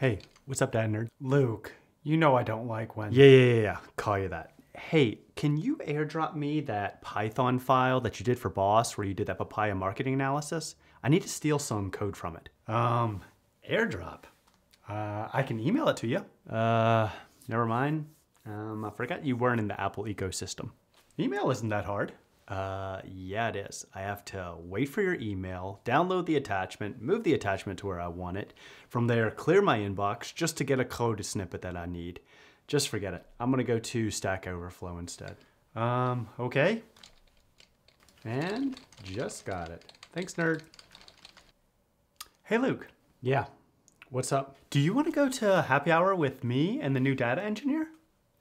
Hey, what's up, Dad Nerd? Luke, you know I don't like when... Yeah, call you that. Hey, can you airdrop me that Python file that you did for Boss where you did that papaya marketing analysis? I need to steal some code from it. Airdrop? I can email it to you. Never mind. I forgot you weren't in the Apple ecosystem. Email isn't that hard. Yeah, it is. I have to wait for your email, download the attachment, move the attachment to where I want it. From there, clear my inbox just to get a code snippet that I need. Just forget it. I'm going to go to Stack Overflow instead. Okay. And just got it. Thanks, nerd. Hey, Luke. Yeah. What's up? Do you want to go to happy hour with me and the new data engineer?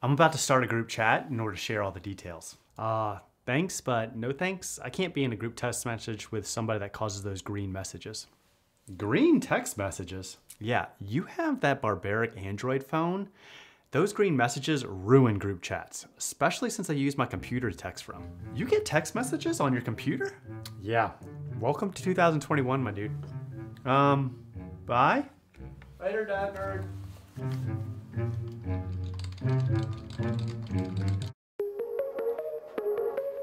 I'm about to start a group chat in order to share all the details. Thanks, but no thanks. I can't be in a group text message with somebody that causes those green messages. Green text messages? Yeah, you have that barbaric Android phone. Those green messages ruin group chats, especially since I use my computer to text from. You get text messages on your computer? Yeah. Welcome to 2021, my dude. Bye? Later, Dad Nerd.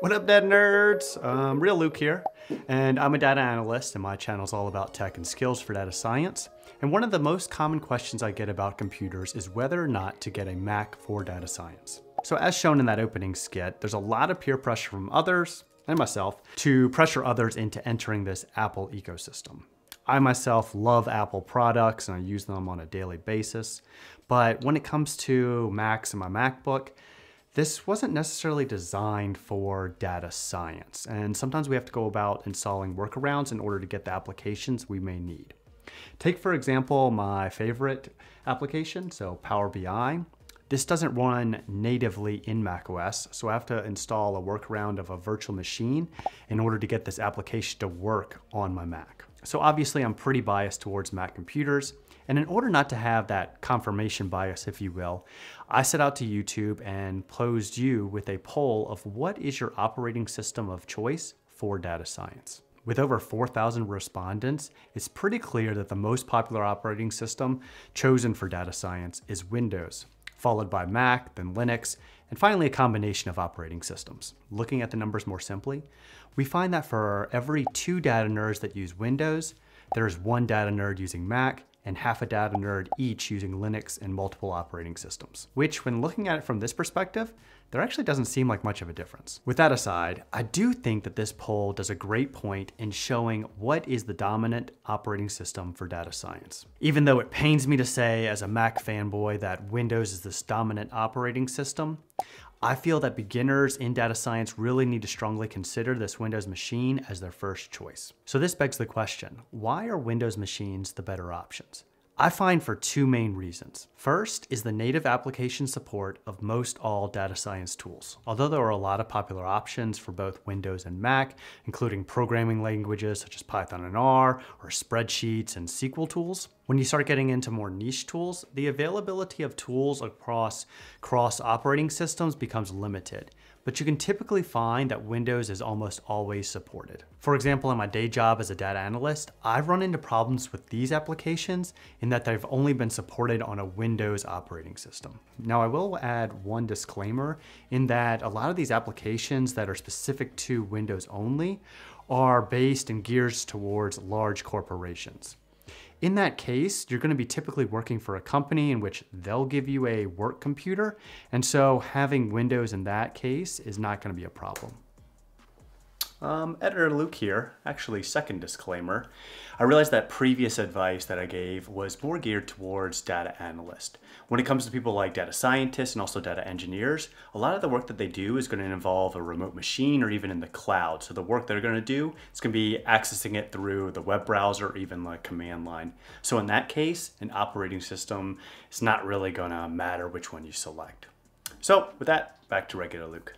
What up, Dad Nerds? Real Luke here, and I'm a data analyst, and my channel's all about tech and skills for data science. And one of the most common questions I get about computers is whether or not to get a Mac for data science. So as shown in that opening skit, there's a lot of peer pressure from others, and myself, to pressure others into entering this Apple ecosystem. I myself love Apple products, and I use them on a daily basis. But when it comes to Macs and my MacBook, this wasn't necessarily designed for data science, and sometimes we have to go about installing workarounds in order to get the applications we may need. Take, for example, my favorite application, so Power BI. This doesn't run natively in macOS, so I have to install a workaround of a virtual machine in order to get this application to work on my Mac. So obviously I'm pretty biased towards Mac computers, and in order not to have that confirmation bias, if you will, I set out to YouTube and posed you with a poll of what is your operating system of choice for data science. With over 4,000 respondents, it's pretty clear that the most popular operating system chosen for data science is Windows, followed by Mac, then Linux, and finally a combination of operating systems. Looking at the numbers more simply, we find that for every 2 data nerds that use Windows, there's 1 data nerd using Mac, and half a data nerd each using Linux and multiple operating systems, which when looking at it from this perspective, there actually doesn't seem like much of a difference. With that aside, I do think that this poll does a great point in showing what is the dominant operating system for data science. Even though it pains me to say as a Mac fanboy that Windows is this dominant operating system, I feel that beginners in data science really need to strongly consider this Windows machine as their first choice. So this begs the question, why are Windows machines the better options? I find for 2 main reasons. First is the native application support of most all data science tools. Although there are a lot of popular options for both Windows and Mac, including programming languages such as Python and R, or spreadsheets and SQL tools, when you start getting into more niche tools, the availability of tools across cross-operating systems becomes limited. But you can typically find that Windows is almost always supported. For example, in my day job as a data analyst, I've run into problems with these applications in that they've only been supported on a Windows operating system. Now, I will add one disclaimer in that a lot of these applications that are specific to Windows only are based and geared towards large corporations. In that case, you're going to be typically working for a company in which they'll give you a work computer, and so having Windows in that case is not going to be a problem. Editor Luke here, actually second disclaimer. I realized that previous advice that I gave was more geared towards data analysts. When it comes to people like data scientists and also data engineers, a lot of the work that they do is going to involve a remote machine or even in the cloud. So the work they're going to do is going to be accessing it through the web browser or even the command line. So in that case, an operating system, it's not really going to matter which one you select. So with that, back to regular Luke.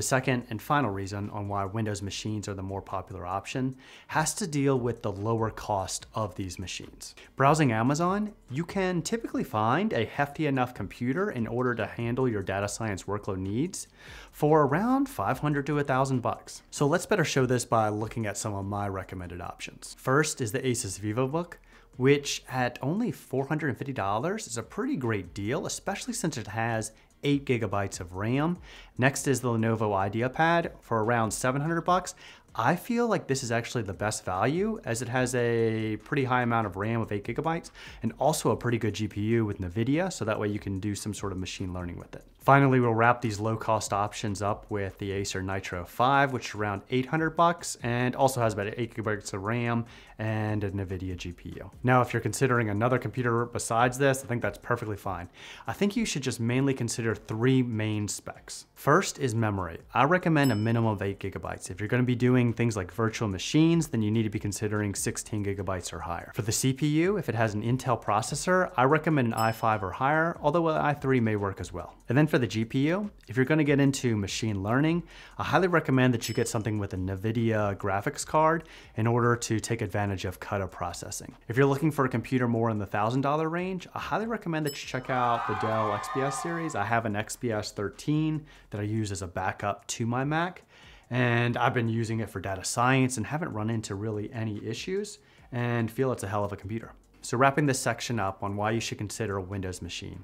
The second and final reason on why Windows machines are the more popular option has to deal with the lower cost of these machines. Browsing Amazon, you can typically find a hefty enough computer in order to handle your data science workload needs for around $500 to $1,000. So let's better show this by looking at some of my recommended options. First is the Asus VivoBook, which at only $450 is a pretty great deal, especially since it has 8 gigabytes of RAM. Next is the Lenovo IdeaPad for around $700. I feel like this is actually the best value as it has a pretty high amount of RAM of 8 gigabytes and also a pretty good GPU with Nvidia, so that way you can do some sort of machine learning with it. Finally, we'll wrap these low cost options up with the Acer Nitro 5, which is around $800 and also has about 8 gigabytes of RAM and a Nvidia GPU. Now, if you're considering another computer besides this, I think that's perfectly fine. I think you should just mainly consider three main specs. First is memory. I recommend a minimum of 8 gigabytes. If you're going to be doing things like virtual machines, then you need to be considering 16 gigabytes or higher. For the CPU, if it has an Intel processor, I recommend an i5 or higher, although an i3 may work as well. And then for the GPU, if you're going to get into machine learning, I highly recommend that you get something with a Nvidia graphics card in order to take advantage of CUDA processing. If you're looking for a computer more in the $1,000 range, I highly recommend that you check out the Dell XPS series. I have an XPS 13 that I use as a backup to my Mac, and I've been using it for data science and haven't run into really any issues and feel it's a hell of a computer. So wrapping this section up on why you should consider a Windows machine.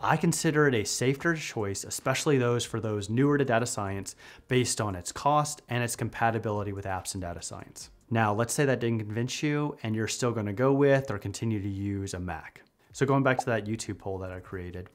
I consider it a safer choice, especially for those newer to data science, based on its cost and its compatibility with apps and data science. Now, let's say that didn't convince you and you're still going to go with or continue to use a Mac. So going back to that YouTube poll that I created,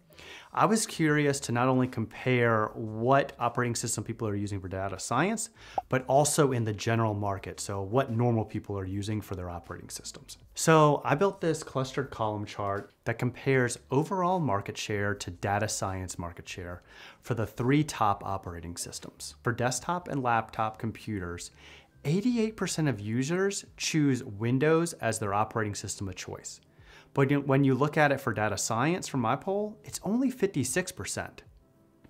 I was curious to not only compare what operating system people are using for data science, but also in the general market. So what normal people are using for their operating systems. So I built this clustered column chart that compares overall market share to data science market share for the three top operating systems. For desktop and laptop computers, 88% of users choose Windows as their operating system of choice. But when you look at it for data science from my poll, it's only 56%.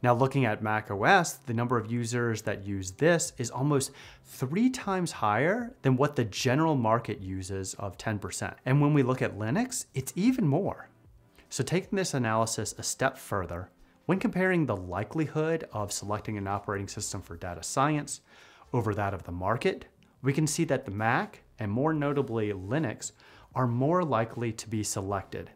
Now looking at macOS, the number of users that use this is almost 3 times higher than what the general market uses of 10%. And when we look at Linux, it's even more. So taking this analysis a step further, when comparing the likelihood of selecting an operating system for data science over that of the market, we can see that the Mac, and more notably Linux, are more likely to be selected.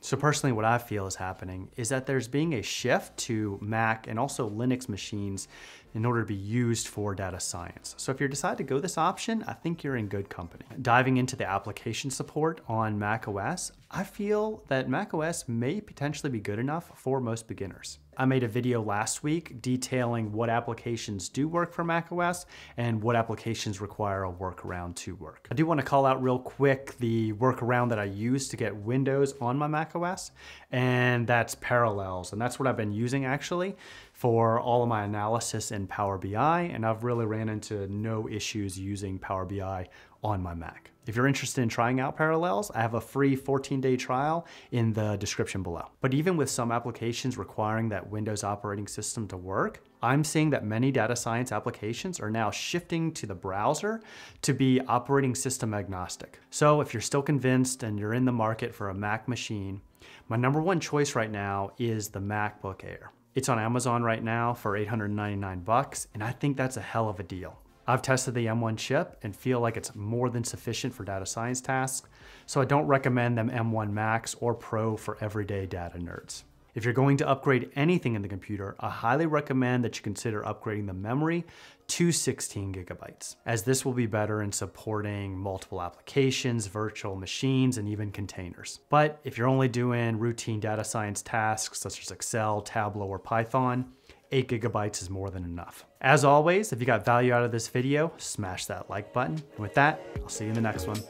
So personally, what I feel is happening is that there's being a shift to Mac and also Linux machines in order to be used for data science. So if you decide to go this option, I think you're in good company. Diving into the application support on macOS, I feel that macOS may potentially be good enough for most beginners. I made a video last week detailing what applications do work for macOS and what applications require a workaround to work. I do want to call out real quick the workaround that I use to get Windows on my macOS, and that's Parallels. And that's what I've been using actually for all of my analysis in Power BI, and I've really ran into no issues using Power BI on my Mac. If you're interested in trying out Parallels, I have a free 14-day trial in the description below. But even with some applications requiring that Windows operating system to work, I'm seeing that many data science applications are now shifting to the browser to be operating system agnostic. So if you're still convinced and you're in the market for a Mac machine, my number 1 choice right now is the MacBook Air. It's on Amazon right now for $899, and I think that's a hell of a deal. I've tested the M1 chip and feel like it's more than sufficient for data science tasks, so I don't recommend them M1 Max or Pro for everyday data nerds. If you're going to upgrade anything in the computer, I highly recommend that you consider upgrading the memory to 16 gigabytes, as this will be better in supporting multiple applications, virtual machines, and even containers. But if you're only doing routine data science tasks such as Excel, Tableau, or Python, 8 gigabytes is more than enough. As always, if you got value out of this video, smash that like button. And with that, I'll see you in the next one.